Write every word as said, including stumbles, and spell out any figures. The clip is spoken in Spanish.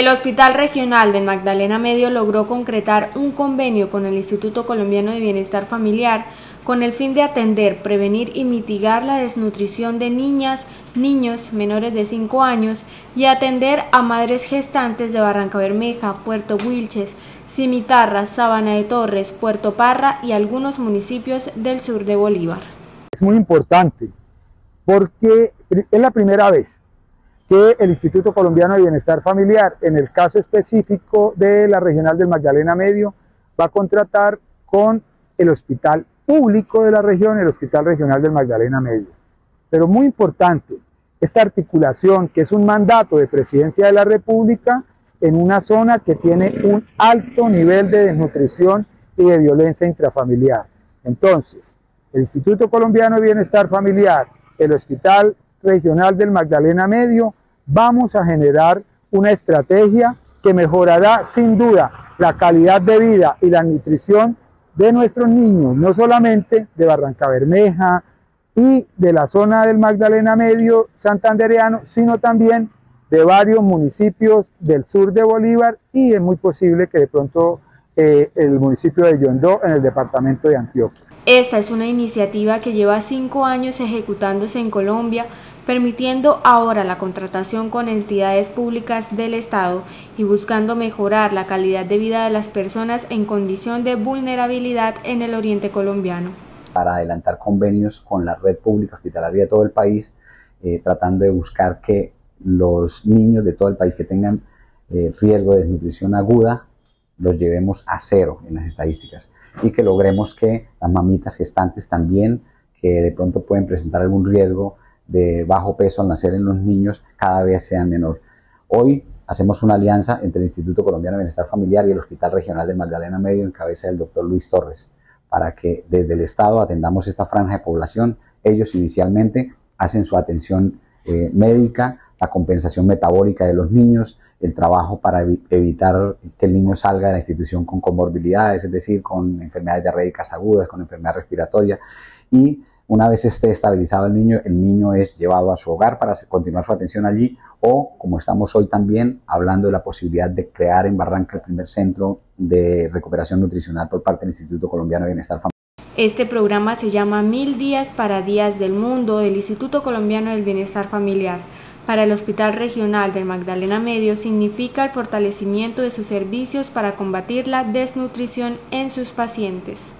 El Hospital Regional del Magdalena Medio logró concretar un convenio con el Instituto Colombiano de Bienestar Familiar con el fin de atender, prevenir y mitigar la desnutrición de niñas, niños menores de cinco años y atender a madres gestantes de Barrancabermeja, Puerto Wilches, Cimitarra, Sabana de Torres, Puerto Parra y algunos municipios del sur de Bolívar. Es muy importante porque es la primera vez que el Instituto Colombiano de Bienestar Familiar, en el caso específico de la Regional del Magdalena Medio, va a contratar con el Hospital Público de la región, el Hospital Regional del Magdalena Medio. Pero muy importante, esta articulación, que es un mandato de Presidencia de la República, en una zona que tiene un alto nivel de desnutrición y de violencia intrafamiliar. Entonces, el Instituto Colombiano de Bienestar Familiar, el Hospital Regional del Magdalena Medio, vamos a generar una estrategia que mejorará sin duda la calidad de vida y la nutrición de nuestros niños, no solamente de Barrancabermeja y de la zona del Magdalena Medio santandereano, sino también de varios municipios del sur de Bolívar y es muy posible que de pronto eh, el municipio de Yondó en el departamento de Antioquia. Esta es una iniciativa que lleva cinco años ejecutándose en Colombia, permitiendo ahora la contratación con entidades públicas del Estado y buscando mejorar la calidad de vida de las personas en condición de vulnerabilidad en el oriente colombiano. Para adelantar convenios con la red pública hospitalaria de todo el país, eh, tratando de buscar que los niños de todo el país que tengan eh, riesgo de desnutrición aguda los llevemos a cero en las estadísticas y que logremos que las mamitas gestantes también, que de pronto pueden presentar algún riesgo de bajo peso al nacer en los niños, cada vez sean menor. Hoy hacemos una alianza entre el Instituto Colombiano de Bienestar Familiar y el Hospital Regional de Magdalena Medio en cabeza del doctor Luis Torres, para que desde el Estado atendamos esta franja de población. Ellos inicialmente hacen su atención eh, médica, la compensación metabólica de los niños, el trabajo para evitar que el niño salga de la institución con comorbilidades, es decir, con enfermedades diarreicas agudas, con enfermedad respiratoria. Y una vez esté estabilizado el niño, el niño es llevado a su hogar para continuar su atención allí o, como estamos hoy también, hablando de la posibilidad de crear en Barranca el primer centro de recuperación nutricional por parte del Instituto Colombiano de Bienestar Familiar. Este programa se llama Mil Días para Días del Mundo del Instituto Colombiano del Bienestar Familiar. Para el Hospital Regional del Magdalena Medio significa el fortalecimiento de sus servicios para combatir la desnutrición en sus pacientes.